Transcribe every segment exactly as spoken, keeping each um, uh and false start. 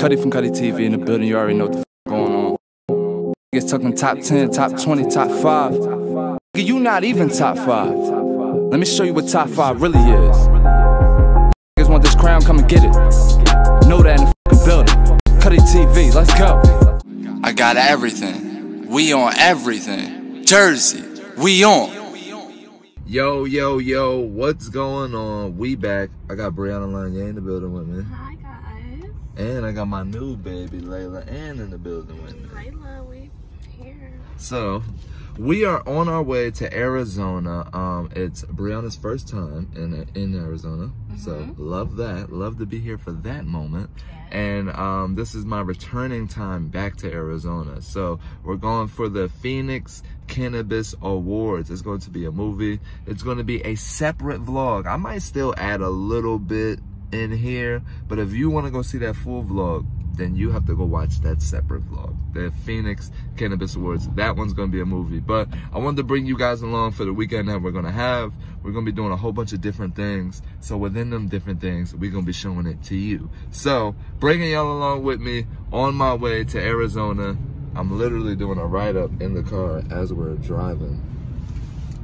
Cutty from Cutty T V in the building, you already know what the f going on. Niggas talking top ten, top twenty, top five. Nigga, you not even top five. Let me show you what top five really is. Niggas want this crown, come and get it. Know that in the f***ing building. Cutty T V, let's go. I got everything. We on everything. Jersey, we on. Yo, yo, yo, what's going on? We back. I got Breonna Lin-Yang in the building with me. Hi, guys. And I got my new baby, Layla, and in the building with me. Layla, we here. So, we are on our way to Arizona. Um, it's Breonna's first time in, in Arizona. Mm-hmm. So, love that. Love to be here for that moment. Yeah. And um, this is my returning time back to Arizona. So, we're going for the Phoenix Cannabis Awards. It's going to be a movie. It's going to be a separate vlog. I might still add a little bit in here, but if you want to go see that full vlog, then you have to go watch that separate vlog. The Phoenix Cannabis Awards. That one's going to be a movie. But I wanted to bring you guys along for the weekend that we're going to have. We're going to be doing a whole bunch of different things. So within them different things, we're going to be showing it to you. So bringing y'all along with me on my way to Arizona. I'm literally doing a write-up in the car as we're driving.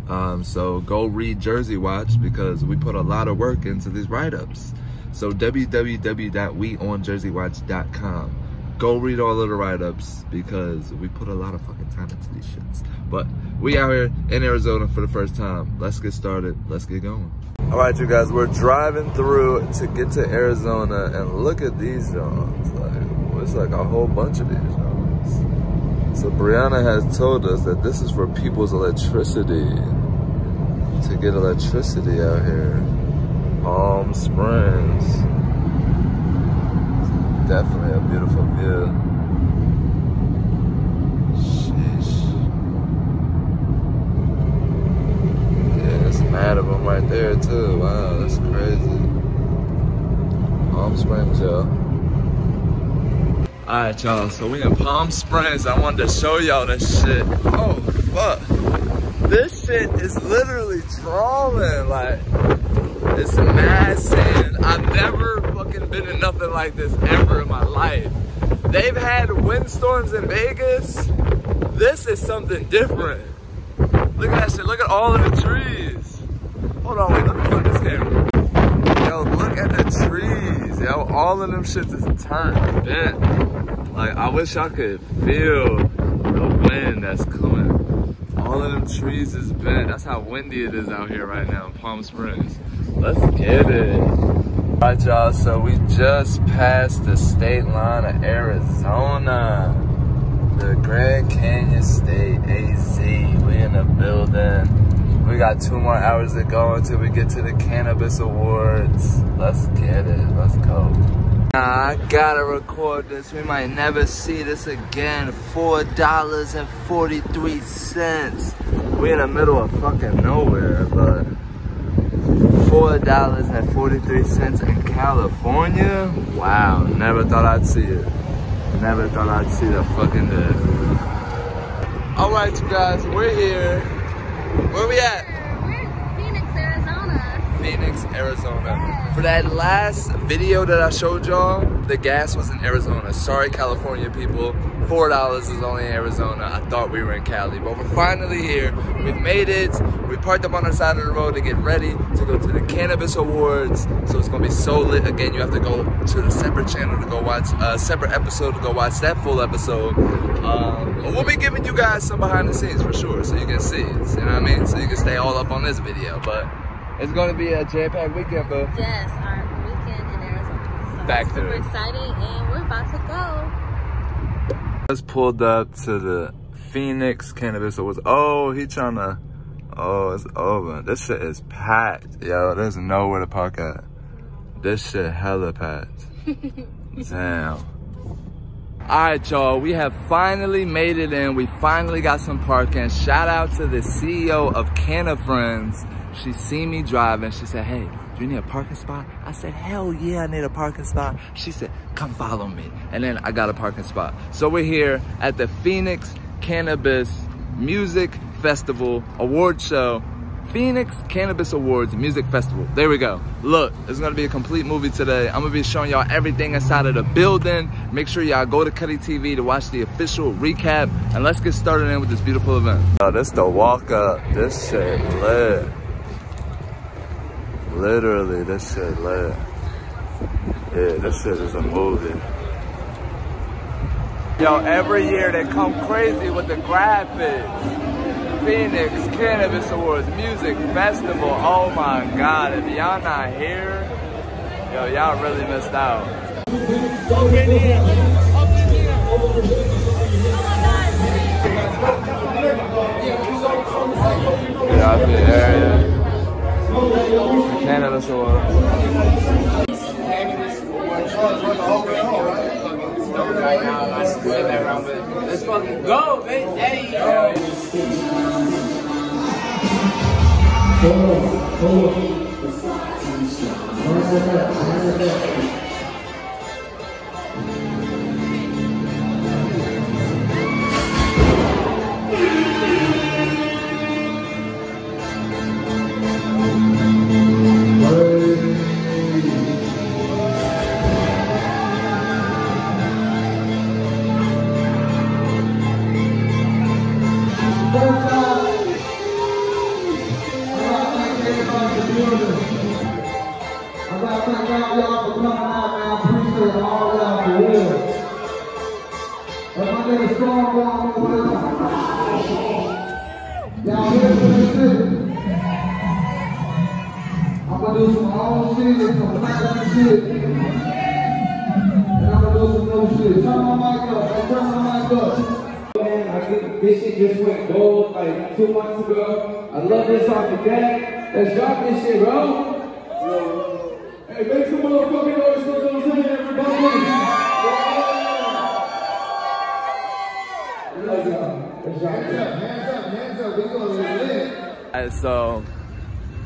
Um, so go read Jersey Watch because we put a lot of work into these write-ups. So w w w dot we on jersey watch dot com. Go read all of the write-ups because we put a lot of fucking time into these shits. But we out here in Arizona for the first time. Let's get started. Let's get going. All right, you guys. We're driving through to get to Arizona. And look at these Johns. Like, it's like a whole bunch of these Johns. So Brianna has told us that this is for people's electricity, to get electricity out here. Palm Springs. It's definitely a beautiful view. Sheesh. Yeah, there's mad of them right there too. Wow, that's crazy. Palm Springs, y'all. Alright y'all, so we in Palm Springs. I wanted to show y'all this shit. Oh fuck. This shit is literally drawing. Like, it's mad sand. I've never fucking been in nothing like this ever in my life. They've had windstorms in Vegas. This is something different. Look at that shit. Look at all of the trees. Hold on, wait, let me put this camera. Yo, look at the trees, yo. All of them shits is turned bent. Like, I wish I could feel the wind that's coming. All of them trees is bent. That's how windy it is out here right now in Palm Springs. Let's get it. All right, y'all, so we just passed the state line of Arizona. The Grand Canyon State, A Z. We in the building. We got two more hours to go until we get to the Cannabis Awards. Let's get it, let's go. Nah, I gotta record this. We might never see this again. four dollars and forty-three cents. We in the middle of fucking nowhere, but four dollars and forty-three cents in California? Wow, never thought I'd see it. Never thought I'd see the fucking day. Alright, you guys, we're here. Where we at? Phoenix, Arizona. For that last video that I showed y'all, the gas was in Arizona. Sorry, California people. four dollars is only in Arizona. I thought we were in Cali, but we're finally here. We've made it. We parked up on our side of the road to get ready to go to the Cannabis Awards. So it's going to be so lit. Again, you have to go to the separate channel to go watch a separate episode to go watch that full episode. Um, we'll be giving you guys some behind the scenes for sure, so you can see it. You know what I mean? So you can stay all up on this video, but it's going to be a jam-packed weekend, but yes, our weekend in Arizona. So Back super exciting, and we're about to go. Just pulled up to the Phoenix Cannabis Awards. Oh, he trying to. Oh, it's over. This shit is packed, yo. There's nowhere to park at. This shit hella packed. Damn. All right, y'all, we have finally made it in. We finally got some parking. Shout out to the C E O of Cannafriends. She seen me driving. She said, hey, do you need a parking spot? I said, hell yeah, I need a parking spot. She said, come follow me. And then I got a parking spot. So we're here at the Phoenix Cannabis Music Festival Award Show Phoenix Cannabis Awards Music Festival. There we go. Look, it's gonna be a complete movie today. I'm gonna be showing y'all everything inside of the building. Make sure y'all go to Cutty T V to watch the official recap, and let's get started in with this beautiful event. Oh, this the walk up. This shit lit. Literally, this shit lit. Yeah, this shit is a movie. Yo, every year they come crazy with the graphics. Phoenix Cannabis Awards Music Festival. Oh my God, if y'all not here, yo, y'all really missed out. Up in here, up in here. Get out the area. Cannabis Awards. Cannabis Awards. Right now, I just sit there around with it. Let's fucking go, bitch. Hey, yo. This shit just went gold like two months ago. I love this off the deck. Let's drop this shit, bro. Yo. Hey, make some motherfucking noise for Lil Xan, everybody. Yeah. Let's go. Let's drop hands up, hands up, hands up. We're going to live. All right, so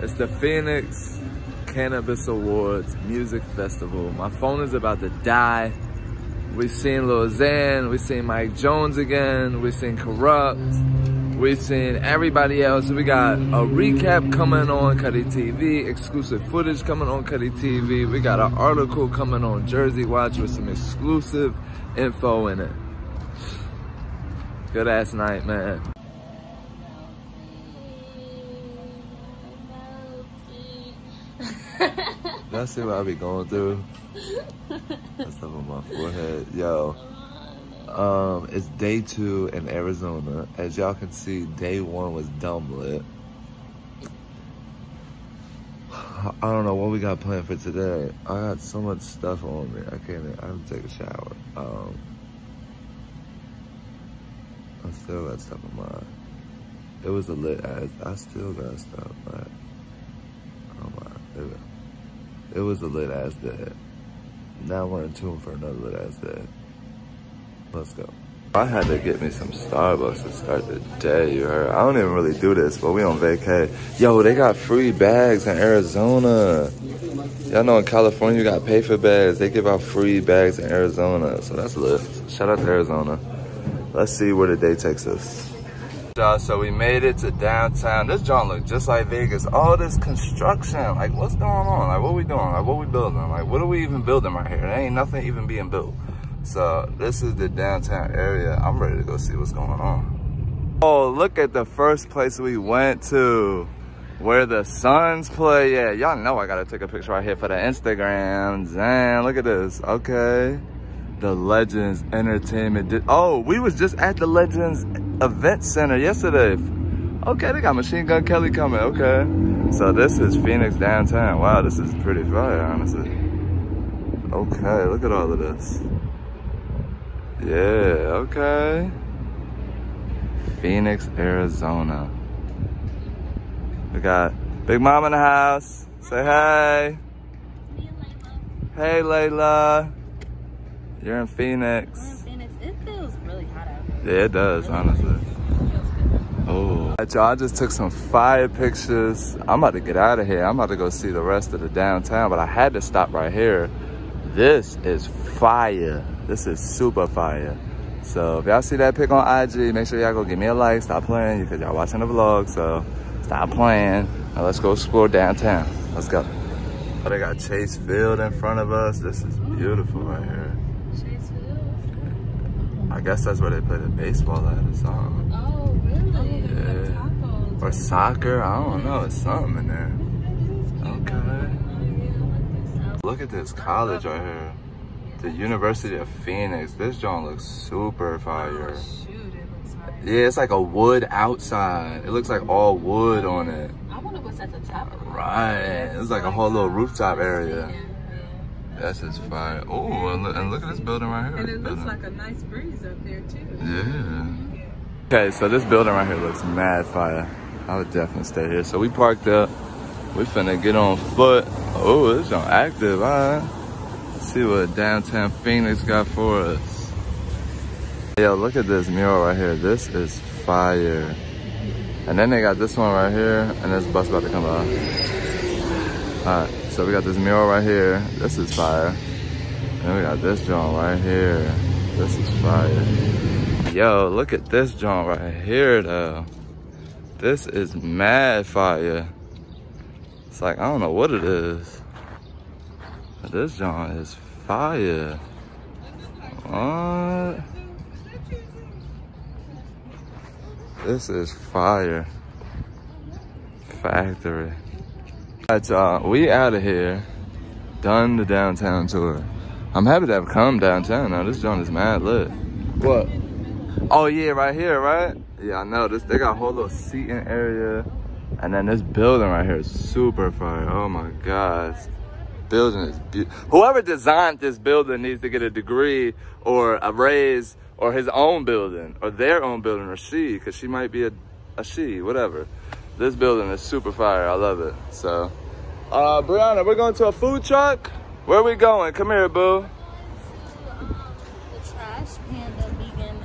it's the Phoenix Cannabis Awards Music Festival. My phone is about to die. We've seen Lil Xan, we've seen Mike Jones again, we've seen Corrupt, we've seen everybody else. We got a recap coming on Cutty T V, exclusive footage coming on Cutty T V. We got an article coming on Jersey Watch with some exclusive info in it. Good ass night, man. Y'all see what I be going through? That's stuff on my forehead. Yo, um, it's day two in Arizona. As y'all can see, day one was dumb lit. I don't know what we got planned for today. I got so much stuff on me. I can't, I have to take a shower. Um, I still got stuff on mine. It was a lit ass. I still got stuff, but oh my, it, it was a lit ass day. Now we're in tune for another lit ass day. Let's go. I had to get me some Starbucks to start the day, you heard? I don't even really do this, but we on vacay. Yo, they got free bags in Arizona. Y'all know in California you gotta pay for bags. They give out free bags in Arizona, so that's lit. Shout out to Arizona. Let's see where the day takes us. Y'all, so we made it to downtown. This joint look just like Vegas. All this construction, like what's going on? Like what we doing? Like what we building? Like what are we even building right here? There ain't nothing even being built. So this is the downtown area. I'm ready to go see what's going on. Oh, look at the first place we went to, where the Suns play. Yeah, y'all know I gotta take a picture right here for the Instagram. Damn, look at this. Okay. The Legends Entertainment. Oh, we was just at the Legends Event Center yesterday. Okay, they got Machine Gun Kelly coming. Okay, so this is Phoenix downtown. Wow, this is pretty fire, honestly. Okay, look at all of this. Yeah, okay. Phoenix, Arizona. We got Big Mom in the house. Say hey. Hey, Layla. You're in Phoenix. I'm in Phoenix. It feels really hot out there. Yeah, it does, really honestly. Oh, y'all, I just took some fire pictures. I'm about to get out of here. I'm about to go see the rest of the downtown, but I had to stop right here. This is fire. This is super fire. So if y'all see that pic on I G, make sure y'all go give me a like. Stop playing because y'all watching the vlog. So Stop playing. Now let's go explore downtown. Let's go. They got Chase Field in front of us. This is beautiful right here. Chase Field? I guess that's where they play the baseball at or something. Oh, really? Yeah. Or soccer? I don't know. It's something in there. Okay. Look at this college right here. The University of Phoenix. This joint looks super fire. Yeah, it's like a wood outside. It looks like all wood on it. At the top of the right, it's like a whole little rooftop area. Yeah. That's just fire. Oh, and, and look at this building right here. And it looks like a nice breeze up there too. Yeah. Okay, so this building right here looks mad fire. I would definitely stay here. So we parked up. We finna get on foot. Oh, it's on active. All right. Let's see what downtown Phoenix got for us. Yo, look at this mural right here. This is fire. And then they got this one right here, and this bus about to come by. All right, so we got this mural right here. This is fire. And then we got this joint right here. This is fire. Yo, look at this joint right here, though. This is mad fire. It's like, I don't know what it is, but this joint is fire. What? This is fire. Factory. All right, y'all, we out of here. Done the downtown tour. I'm happy to have come downtown now. This joint is mad lit. What? Oh yeah, right here, right? Yeah, I know. This, they got a whole little seating area. And then this building right here is super fire. Oh my gosh. Building is beautiful. Whoever designed this building needs to get a degree or a raise, or his own building, or their own building, or she, because she might be a, a she, whatever. This building is super fire. I love it. So, uh, Brianna, we're going to a food truck. Where are we going? Come here, boo. We're going to um, the Trash Panda Vegan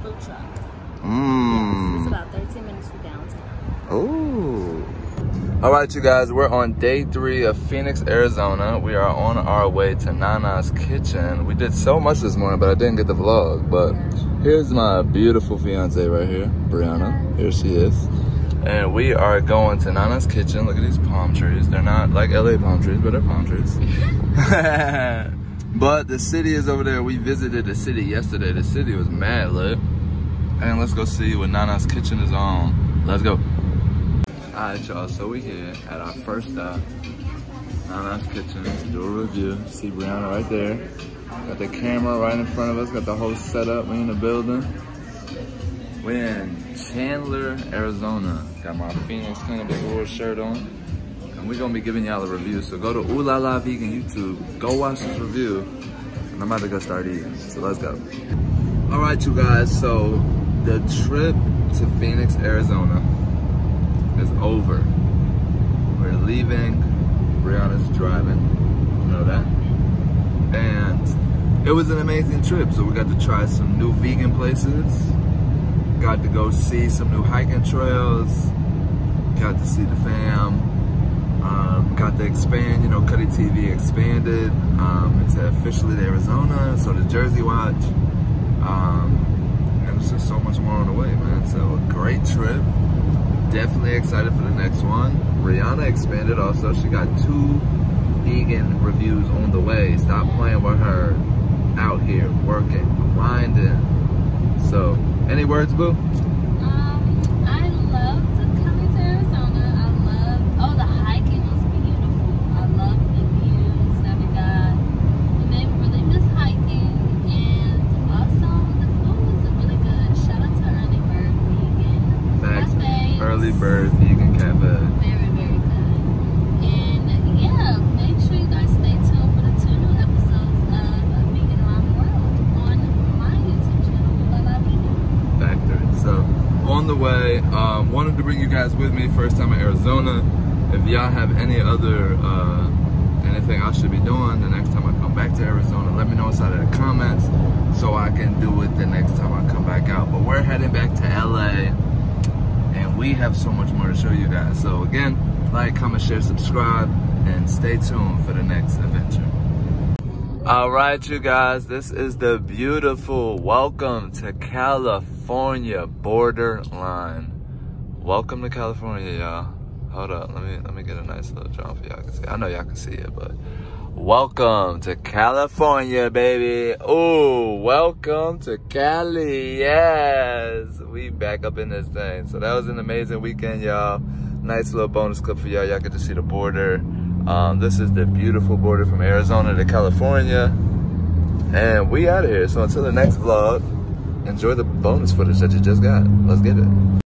Food Truck. Mmm. Yes, it's about thirteen minutes from downtown. Ooh. All right, you guys, we're on day three of Phoenix, Arizona. We are on our way to Nana's Kitchen. We did so much this morning, but I didn't get the vlog. But here's my beautiful fiance right here, Brianna. Here she is. And we are going to Nana's Kitchen. Look at these palm trees. They're not like L A palm trees, but they're palm trees. But the city is over there. We visited the city yesterday. The city was mad lit. And let's go see what Nana's Kitchen is on. Let's go. Alright, y'all, so we here at our first stop, Nana's Kitchen, to do a review. See Brianna right there. Got the camera right in front of us, got the whole setup. We in the building. We in Chandler, Arizona. Got my Phoenix Cannabis Awards shirt on. And we're gonna be giving y'all a review. So go to Ooh La La Vegan YouTube, go watch this review, and I'm about to go start eating. So let's go. Alright, you guys, so the trip to Phoenix, Arizona is over. We're leaving. Brianna's driving, you know that. And it was an amazing trip. So we got to try some new vegan places, got to go see some new hiking trails, got to see the fam, um, got to expand, you know, Cutty T V expanded um, into officially the Arizona, so the Jersey Watch, um, and there's just so much more on the way, man. So a great trip. Definitely excited for the next one. Brianna expanded also. She got two vegan reviews on the way. Stop playing with her. Out here, working, grinding. So, any words, boo? Um, I loved coming to Arizona. I loved, oh, the hiking was beautiful. I loved the views that we got. And they really missed hiking. And also, the food was really good. Shout out to Early Bird Vegan Cafe. Early Bird Vegan Cafe. Very, very good. And yeah, make sure you guys stay tuned for the two new episodes of Vegan Around the World on my YouTube channel, La La Vegan. Factory. So, on the way, uh, wanted to bring you guys with me. First time in Arizona. If y'all have any other, uh, anything I should be doing the next time I come back to Arizona, let me know inside of the comments so I can do it the next time I come back out. But we're heading back to L A. And we have so much more to show you guys. So again, like, comment, share, subscribe, and stay tuned for the next adventure. All right, you guys, this is the beautiful welcome to California borderline. Welcome to California, y'all. Hold up, let me let me get a nice little drone for y'all can see. I know y'all can see it, but welcome to California, baby. Oh, welcome to Cali. Yes, we back up in this thing. So that was an amazing weekend, y'all. Nice little bonus clip for y'all. Y'all get to see the border. Um, this is the beautiful border from Arizona to California. And we out of here. So until the next vlog, enjoy the bonus footage that you just got. Let's get it.